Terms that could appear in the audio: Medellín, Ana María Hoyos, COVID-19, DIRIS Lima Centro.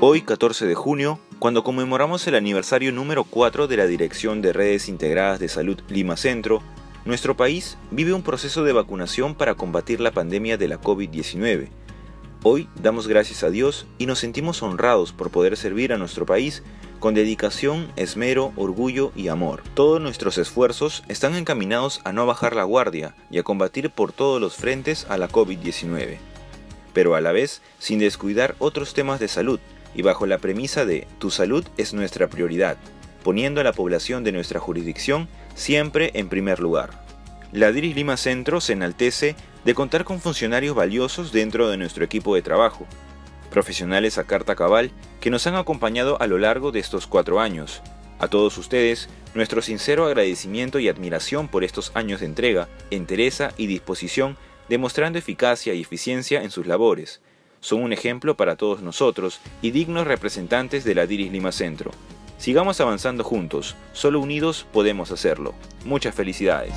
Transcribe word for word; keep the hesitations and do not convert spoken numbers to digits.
Hoy, catorce de junio, cuando conmemoramos el aniversario número cuatro de la Dirección de Redes Integradas de Salud Lima Centro, nuestro país vive un proceso de vacunación para combatir la pandemia de la COVID diecinueve. Hoy damos gracias a Dios y nos sentimos honrados por poder servir a nuestro país con dedicación, esmero, orgullo y amor. Todos nuestros esfuerzos están encaminados a no bajar la guardia y a combatir por todos los frentes a la COVID diecinueve, pero a la vez sin descuidar otros temas de salud y bajo la premisa de tu salud es nuestra prioridad, poniendo a la población de nuestra jurisdicción siempre en primer lugar. La DIRIS Lima Centro se enaltece de contar con funcionarios valiosos dentro de nuestro equipo de trabajo, profesionales a carta cabal que nos han acompañado a lo largo de estos cuatro años. A todos ustedes, nuestro sincero agradecimiento y admiración por estos años de entrega, entereza y disposición, demostrando eficacia y eficiencia en sus labores. Son un ejemplo para todos nosotros y dignos representantes de la DIRIS Lima Centro. Sigamos avanzando juntos, solo unidos podemos hacerlo. Muchas felicidades.